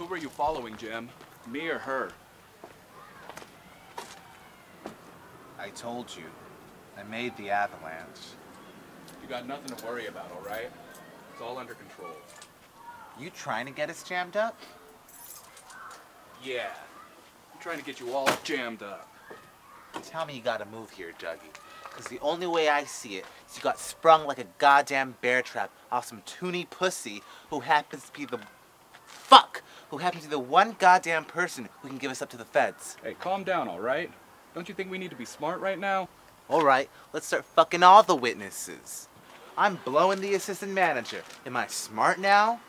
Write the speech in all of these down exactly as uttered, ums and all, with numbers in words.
Who were you following, Jim? Me or her? I told you. I made the avalanche. You got nothing to worry about, all right? It's all under control. You trying to get us jammed up? Yeah. I'm trying to get you all jammed up. Tell me you gotta move here, Dougie. Because the only way I see it is you got sprung like a goddamn bear trap off some toony pussy who happens to be the... Fuck! Who happens to be the one goddamn person who can give us up to the feds. Hey, calm down, all right? Don't you think we need to be smart right now? All right, let's start fucking all the witnesses. I'm blowing the assistant manager. Am I smart now?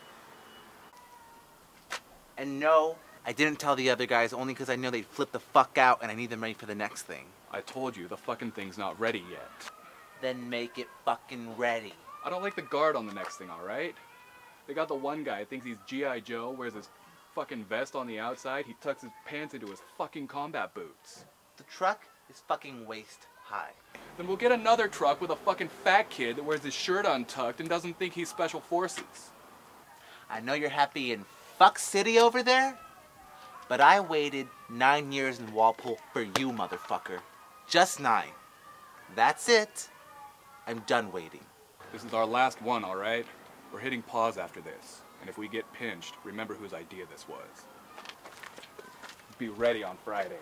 And no, I didn't tell the other guys only because I know they'd flip the fuck out and I need them ready for the next thing. I told you, the fucking thing's not ready yet. Then make it fucking ready. I don't like the guard on the next thing, all right? They got the one guy, thinks he's G I Joe, wears his fucking vest on the outside, he tucks his pants into his fucking combat boots. The truck is fucking waist high. Then we'll get another truck with a fucking fat kid that wears his shirt untucked and doesn't think he's special forces. I know you're happy in fuck city over there, but I waited nine years in Walpole for you, motherfucker. Just nine. That's it. I'm done waiting. This is our last one, all right? We're hitting pause after this, and if we get pinched, remember whose idea this was. Be ready on Friday.